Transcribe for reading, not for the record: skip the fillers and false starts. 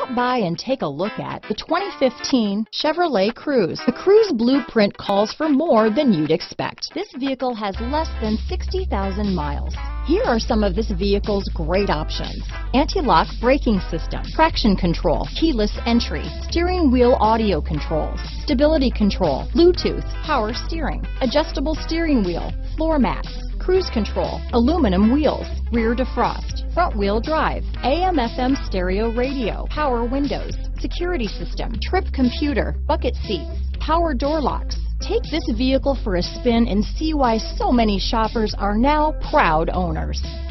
Stop by and take a look at the 2015 Chevrolet Cruze. The Cruze blueprint calls for more than you'd expect. This vehicle has less than 60,000 miles. Here are some of this vehicle's great options: anti-lock braking system, traction control, keyless entry, steering wheel audio controls, stability control, Bluetooth, power steering, adjustable steering wheel, floor mats, cruise control, aluminum wheels, rear defrost, front wheel drive, AM/FM stereo radio, power windows, security system, trip computer, bucket seats, power door locks. Take this vehicle for a spin and see why so many shoppers are now proud owners.